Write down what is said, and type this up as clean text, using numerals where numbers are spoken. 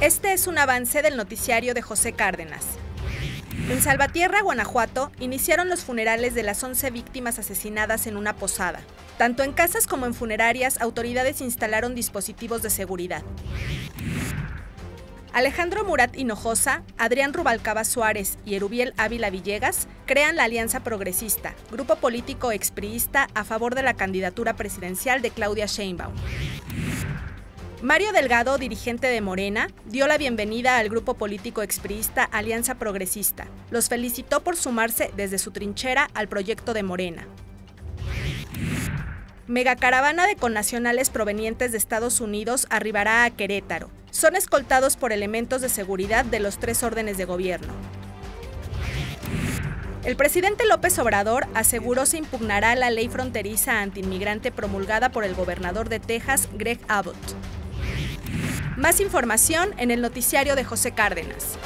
Este es un avance del noticiario de José Cárdenas. En Salvatierra, Guanajuato, iniciaron los funerales de las 11 víctimas asesinadas en una posada. Tanto en casas como en funerarias, autoridades instalaron dispositivos de seguridad. Alejandro Murat Hinojosa, Adrián Rubalcava Suárez y Eruviel Ávila Villegas crean la Alianza Progresista, grupo político expriista a favor de la candidatura presidencial de Claudia Sheinbaum. Mario Delgado, dirigente de Morena, dio la bienvenida al grupo político expriista Alianza Progresista. Los felicitó por sumarse desde su trinchera al proyecto de Morena. Megacaravana de connacionales provenientes de Estados Unidos arribará a Querétaro. Son escoltados por elementos de seguridad de los 3 órdenes de gobierno. El presidente López Obrador aseguró se impugnará la ley fronteriza antiinmigrante promulgada por el gobernador de Texas, Gregg Abbott. Más información en el noticiario de José Cárdenas.